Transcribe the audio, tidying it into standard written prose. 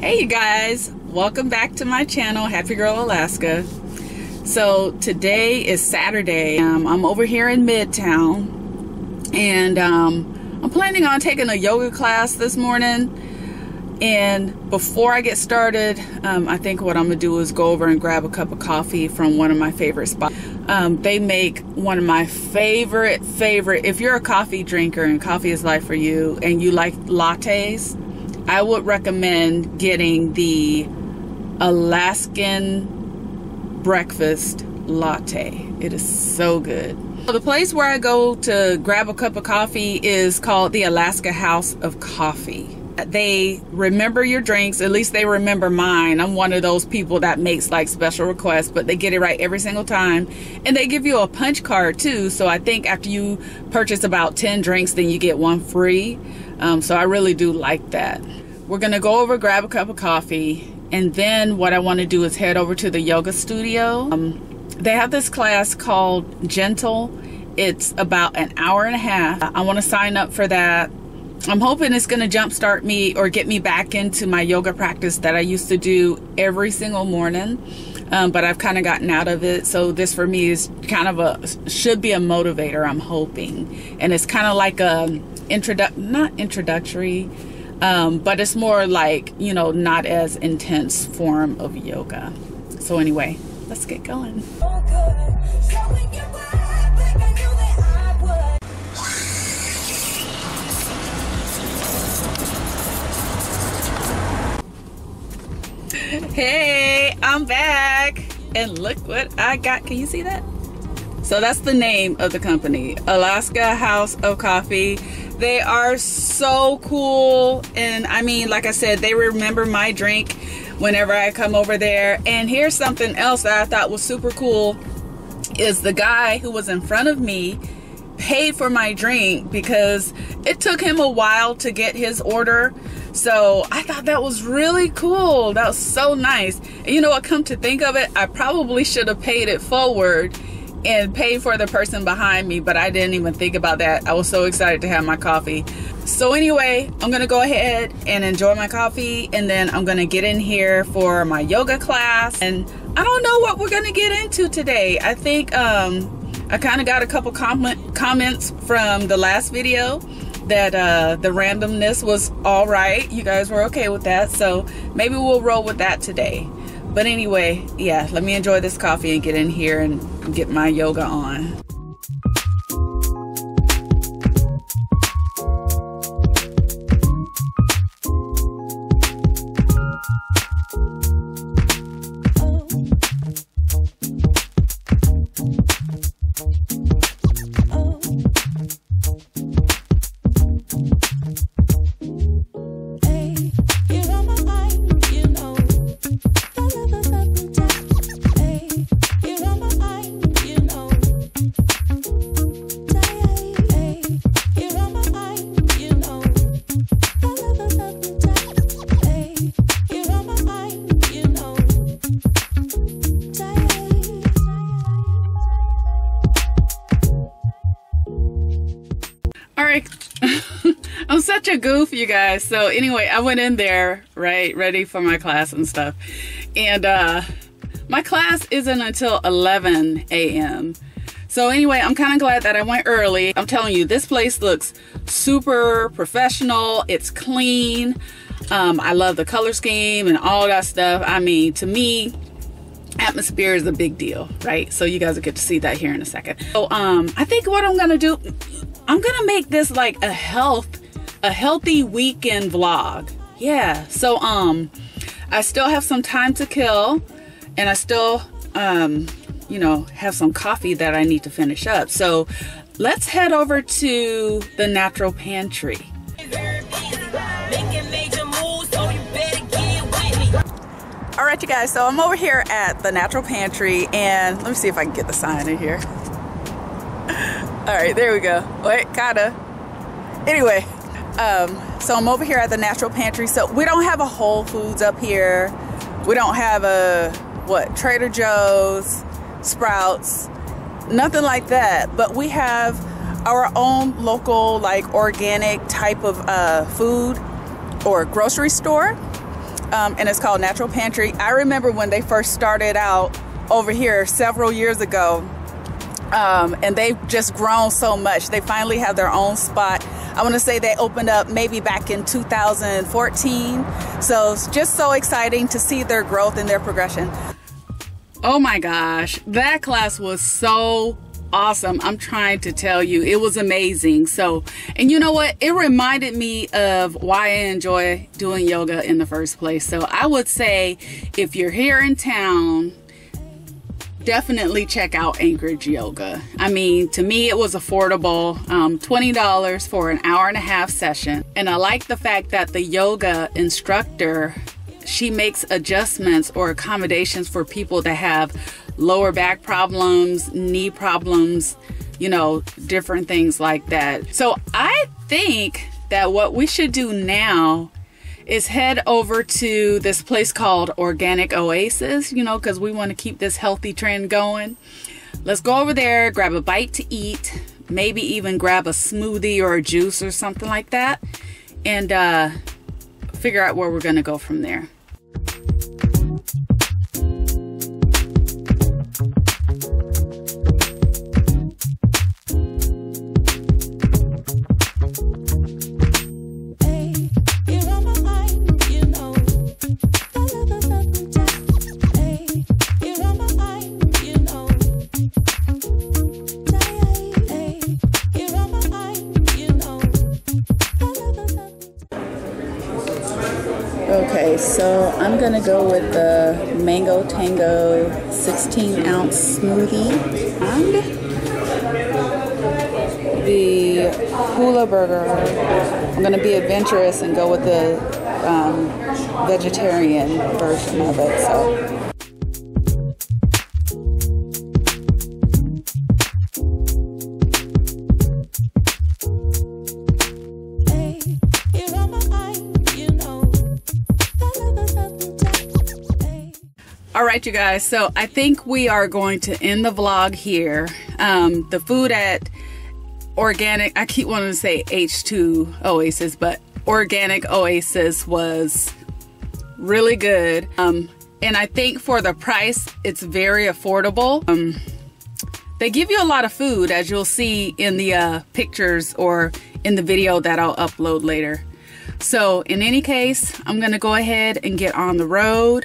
Hey you guys, welcome back to my channel, Happy Girl Alaska. So today is Saturday. I'm over here in Midtown and I'm planning on taking a yoga class this morning, and before I get started I think what I'm gonna do is go over and grab a cup of coffee from one of my favorite spots. They make one of my favorite, if you're a coffee drinker and coffee is life for you and you like lattes, I would recommend getting the Alaskan breakfast latte. It is so good. So the place where I go to grab a cup of coffee is called the Alaska House of Coffee. They remember your drinks, at least they remember mine. I'm one of those people that makes like special requests, but they get it right every single time. And they give you a punch card too, so I think after you purchase about 10 drinks, then you get one free. So I really do like that. We're gonna go over, grab a cup of coffee, and then what I wanna do is head over to the yoga studio. They have this class called Gentle. It's about an hour and a half. I wanna sign up for that. I'm hoping it's gonna jumpstart me or get me back into my yoga practice that I used to do every single morning, but I've kind of gotten out of it. So this for me is kind of a, should be a motivator, I'm hoping. And it's kind of like a, not introductory, but it's more like, you know, not as intense form of yoga. So anyway, let's get going. Hey, I'm back and look what I got. Can you see that? So that's the name of the company, Alaska House of Coffee. They are so cool, and I mean, like I said, they remember my drink whenever I come over there. And here's something else that I thought was super cool, is the guy who was in front of me paid for my drink because it took him a while to get his order. So I thought that was really cool. That was so nice. And you know what, come to think of it, I probably should have paid it forward and paid for the person behind me, but I didn't even think about that. I was so excited to have my coffee. So anyway, I'm gonna go ahead and enjoy my coffee, and then I'm gonna get in here for my yoga class. And I don't know what we're gonna get into today. I think I kind of got a couple comments from the last video that the randomness was all right. You guys were okay with that, so maybe we'll roll with that today. But anyway, yeah, let me enjoy this coffee and get in here and get my yoga on. I'm such a goof, you guys. So anyway, I went in there, right, ready for my class and stuff. And my class isn't until 11 a.m. So anyway, I'm kind of glad that I went early. I'm telling you, this place looks super professional. It's clean. I love the color scheme and all that stuff. I mean, to me, atmosphere is a big deal, right? So you guys will get to see that here in a second. So I think what I'm gonna do, I'm gonna make this like a healthy weekend vlog. Yeah, so I still have some time to kill, and I still you know, have some coffee that I need to finish up. So let's head over to the Natural Pantry. All right, you guys, so I'm over here at the Natural Pantry, and let me see if I can get the sign in here. All right, there we go. Wait, kinda. Anyway, so I'm over here at the Natural Pantry. So we don't have a Whole Foods up here. We don't have a, what, Trader Joe's, Sprouts, nothing like that. But we have our own local, like, organic type of food or grocery store. and it's called Natural Pantry. I remember when they first started out over here several years ago, and they've just grown so much. They finally have their own spot. I want to say they opened up maybe back in 2014. So it's just so exciting to see their growth and their progression. Oh my gosh, that class was so awesome. I'm trying to tell you, it was amazing. So, and you know what? It reminded me of why I enjoy doing yoga in the first place. So I would say if you're here in town, definitely check out Anchorage Yoga. I mean, to me, it was affordable, $20 for an hour-and-a-half session. And I like the fact that the yoga instructor, she makes adjustments or accommodations for people that have lower back problems, knee problems, you know, different things like that. So I think that what we should do now is head over to this place called Organic Oasis, you know, because we want to keep this healthy trend going. Let's go over there, grab a bite to eat, maybe even grab a smoothie or a juice or something like that, and figure out where we're going to go from there. So I'm going to go with the Mango Tango 16-ounce smoothie and the hula burger. I'm going to be adventurous and go with the vegetarian version of it. So. All right, you guys, so I think we are going to end the vlog here. The food at Organic, I keep wanting to say H2 Oasis, but Organic Oasis was really good. And I think for the price, it's very affordable. They give you a lot of food, as you'll see in the pictures or in the video that I'll upload later. So in any case, I'm gonna go ahead and get on the road.